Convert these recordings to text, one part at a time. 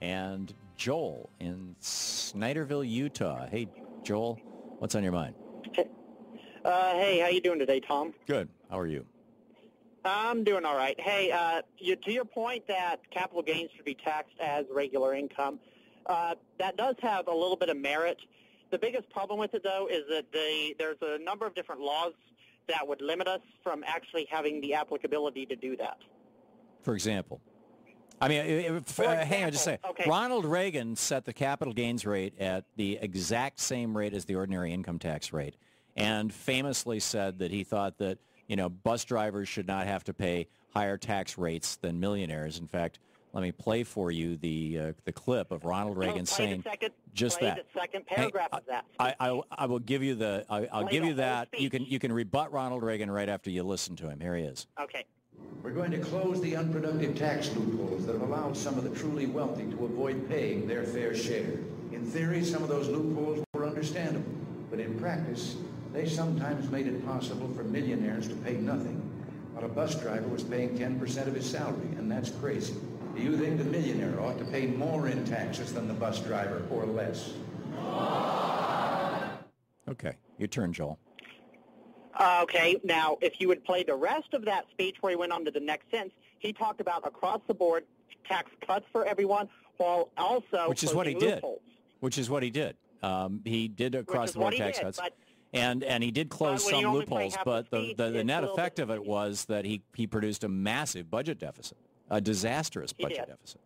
and Joel in Snyderville, Utah. Hey, Joel, what's on your mind? Hey, how you doing today, Tom? Good. How are you? I'm doing all right. Hey, to your point that capital gains should be taxed as regular income, that does have a little bit of merit. The biggest problem with it, though, is that there's a number of different laws that would limit us from actually having the applicability to do that. For example? I mean, hang on just a second. Okay. Ronald Reagan set the capital gains rate at the exact same rate as the ordinary income tax rate, and famously said that he thought that, you know, bus drivers should not have to pay higher tax rates than millionaires. In fact, let me play for you the clip of Ronald Reagan saying just that. The second paragraph of that. I will give you the I'll give you that. You can rebut Ronald Reagan right after you listen to him. Here he is. Okay. We're going to close the unproductive tax loopholes that have allowed some of the truly wealthy to avoid paying their fair share. In theory, some of those loopholes were understandable, but in practice, they sometimes made it possible for millionaires to pay nothing, while a bus driver was paying 10% of his salary, and that's crazy. Do you think the millionaire ought to pay more in taxes than the bus driver, or less? Okay, your turn, Joel. Okay, now, if you would play the rest of that speech where he went on to the next sentence, he talked about across-the-board tax cuts for everyone, while also... Which is what he did. Which is what he did. He did across-the-board tax cuts. And he did close some loopholes, but the net effect of it was that he produced a massive budget deficit. A disastrous budget deficit,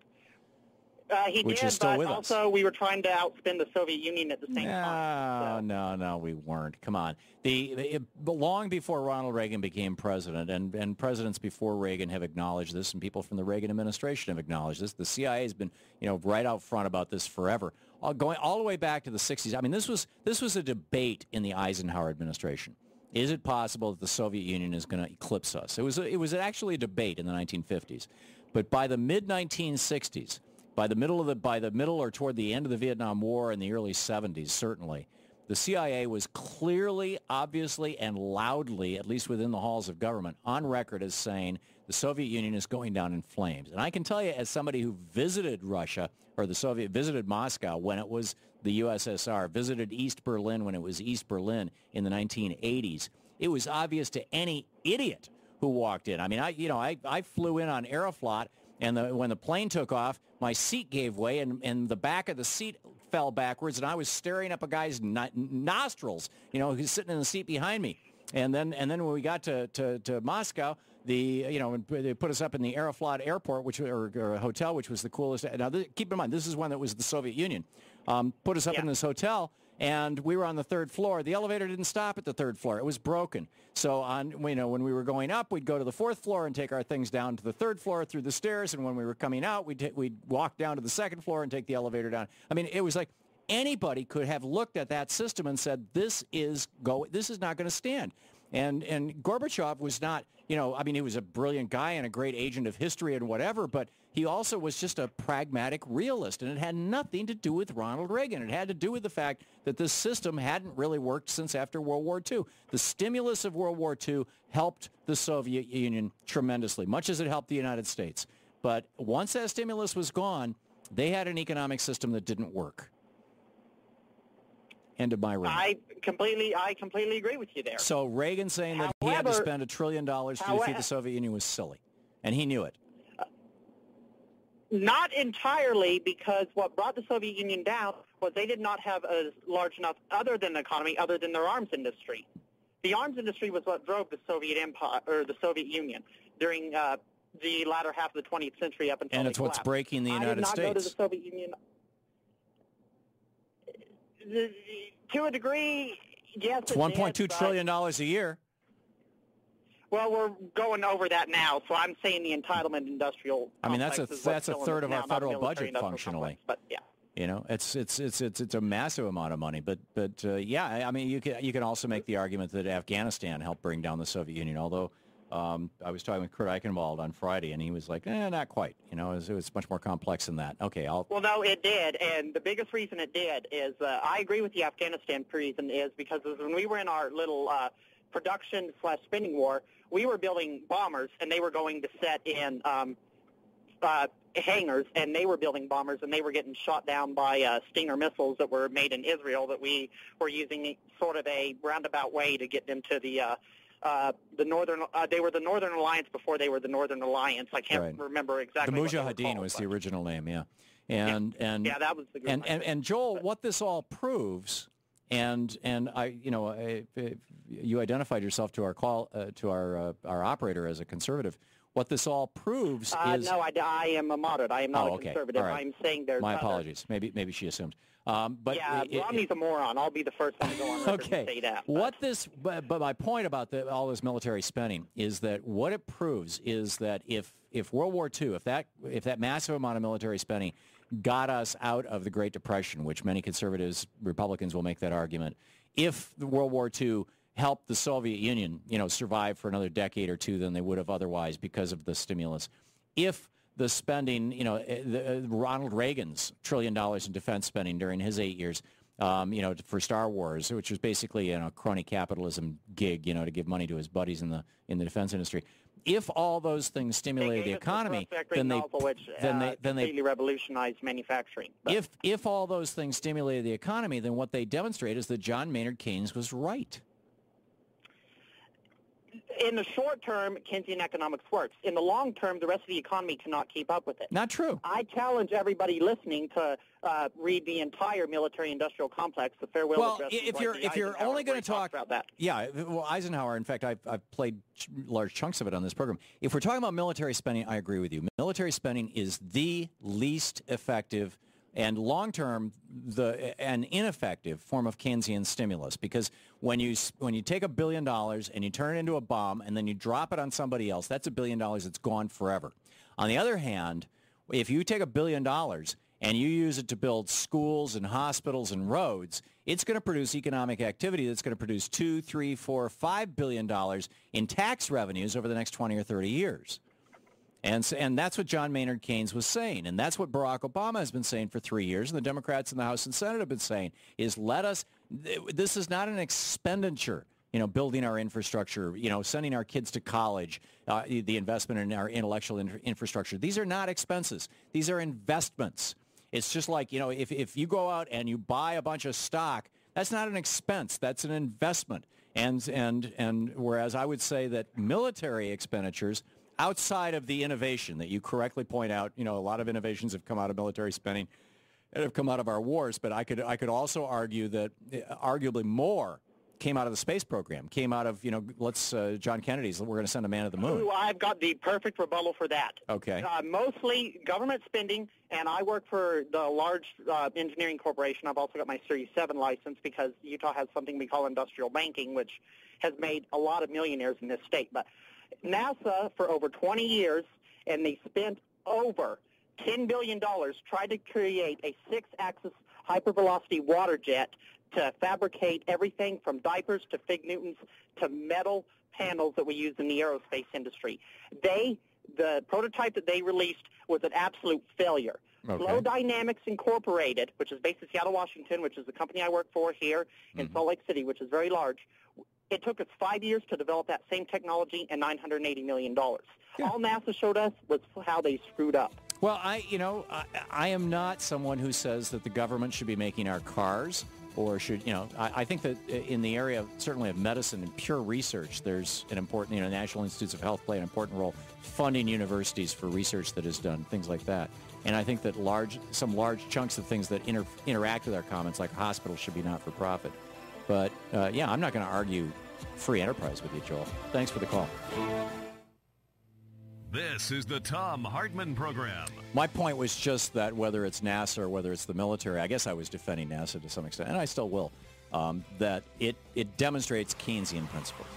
which is still with us. Also, we were trying to outspend the Soviet Union at the same time. No, we weren't. Come on. Long before Ronald Reagan became president, and presidents before Reagan have acknowledged this, and people from the Reagan administration have acknowledged this. The CIA has been, you know, right out front about this forever, going all the way back to the 60s. I mean, this was a debate in the Eisenhower administration. Is it possible that the Soviet Union is going to eclipse us? It was actually a debate in the 1950s, but by the mid 1960s, by the middle or toward the end of the Vietnam War and the early 70s, certainly, the CIA was clearly, obviously, and loudly, at least within the halls of government, on record as saying the Soviet Union is going down in flames. And I can tell you, as somebody who visited Russia, or the Soviet, visited Moscow when it was the USSR, visited East Berlin when it was East Berlin in the 1980s, it was obvious to any idiot who walked in. I mean, I flew in on Aeroflot, and when the plane took off, my seat gave way, and the back of the seat fell backwards, and I was staring up a guy's nostrils, you know, who's sitting in the seat behind me. And then when we got to Moscow, they put us up in the Aeroflot airport, or hotel, which was the coolest. Now, keep in mind, this is one that was the Soviet Union. Put us up in this hotel, and we were on the third floor. The elevator didn't stop at the third floor. It was broken. So when we were going up, we'd go to the fourth floor and take our things down to the third floor through the stairs. And when we were coming out, we'd walk down to the second floor and take the elevator down. I mean, it was like... Anybody could have looked at that system and said, this is not going to stand. And Gorbachev was not, he was a brilliant guy and a great agent of history and whatever, but he also was just a pragmatic realist. And it had nothing to do with Ronald Reagan. It had to do with the fact that this system hadn't really worked since after World War II. The stimulus of World War II helped the Soviet Union tremendously, much as it helped the United States. But once that stimulus was gone, they had an economic system that didn't work. End of my rant. I completely agree with you there. So Reagan saying that he had to spend $1 trillion to defeat the Soviet Union was silly, and he knew it. Not entirely, because what brought the Soviet Union down was they did not have a large enough other than their arms industry. The arms industry was what drove the Soviet Empire or the Soviet Union during the latter half of the 20th century up until. And it's what's breaking the United States. I did not go to the Soviet Union. To a degree, yes. It's $1.2 trillion a year. Well, we're going over that now, so I'm saying the entitlement industrial. I mean, that's a third of our federal budget functionally. But yeah, you know, it's a massive amount of money. But yeah, I mean, you can also make the argument that Afghanistan helped bring down the Soviet Union. Although I was talking with Kurt Eichenwald on Friday, and he was like, not quite. You know, it was much more complex than that. Okay, Well, no, it did, and the biggest reason it did is, I agree with the Afghanistan reason is because when we were in our little production/spending war, we were building bombers, and they were going to set in hangars, and they were building bombers, and they were getting shot down by Stinger missiles that were made in Israel that we were using sort of a roundabout way to get them to the Northern they were the Northern Alliance before they were the Northern Alliance. I can't remember exactly. The Mujahideen was the original name, yeah. And that was the group and Joel, but what this all proves, you identified yourself to our call to our operator as a conservative. What this all proves is no, I am a moderate. I am not a conservative. Right. I'm saying there's my apologies. Maybe she assumed. But yeah, Romney's a moron. I'll be the first one to go on record and say that. But but my point about all this military spending is that what it proves is that if World War II, if that massive amount of military spending got us out of the Great Depression, which many conservatives, Republicans will make that argument, if the World War II helped the Soviet Union, survive for another decade or two than they would have otherwise because of the stimulus. If the spending, Ronald Reagan's $1 trillion in defense spending during his 8 years, for Star Wars, which was basically a crony capitalism gig, to give money to his buddies in the defense industry. If all those things stimulated the economy, then they completely revolutionized manufacturing. But if all those things stimulated the economy, then what they demonstrate is that John Maynard Keynes was right. In the short term, Keynesian economics works. In the long term, the rest of the economy cannot keep up with it. Not true. I challenge everybody listening to read the entire military-industrial complex, the farewell address. Well, if you're only going to talk about that, Eisenhower. In fact, I've played large chunks of it on this program. If we're talking about military spending, I agree with you. Military spending is the least effective and long-term, an ineffective form of Keynesian stimulus, because when you take $1 billion and you turn it into a bomb and then you drop it on somebody else, that's $1 billion that's gone forever. On the other hand, if you take $1 billion and you use it to build schools and hospitals and roads, it's going to produce economic activity that's going to produce $2, $3, $4, $5 billion in tax revenues over the next 20 or 30 years. And that's what John Maynard Keynes was saying, and that's what Barack Obama has been saying for 3 years, and the Democrats in the House and Senate have been saying, is this is not an expenditure, building our infrastructure, sending our kids to college, the investment in our intellectual infrastructure. These are not expenses. These are investments. It's just like, if you go out and you buy a bunch of stock, that's not an expense. That's an investment. And whereas I would say that military expenditures, outside of the innovation that you correctly point out, a lot of innovations have come out of military spending and have come out of our wars, but I could also argue that arguably more came out of the space program, came out of, John Kennedy's, we're going to send a man to the moon. Ooh, I've got the perfect rebuttal for that. Okay. Mostly government spending, and I work for the large engineering corporation. I've also got my Series 7 license because Utah has something we call industrial banking, which has made a lot of millionaires in this state, but NASA, for over 20 years, and they spent over $10 billion, tried to create a 6-axis hypervelocity water jet to fabricate everything from diapers to fig Newtons to metal panels that we use in the aerospace industry. The prototype that they released was an absolute failure. Okay. Flow Dynamics Incorporated, which is based in Seattle, Washington, which is the company I work for here in Salt Lake City, which is very large. It took us 5 years to develop that same technology and $980 million. Yeah. All NASA showed us was how they screwed up. Well, I am not someone who says that the government should be making our cars or should, I think that in the area, certainly of medicine and pure research, there's an important, National Institutes of Health play an important role funding universities for research that is done, things like that. And I think that some large chunks of things that interact with our commons, like hospitals, should be not-for-profit. But, yeah, I'm not going to argue free enterprise with you, Joel. Thanks for the call. This is the Thom Hartmann Program. My point was just that whether it's NASA or whether it's the military, I guess I was defending NASA to some extent, and I still will, that it demonstrates Keynesian principles.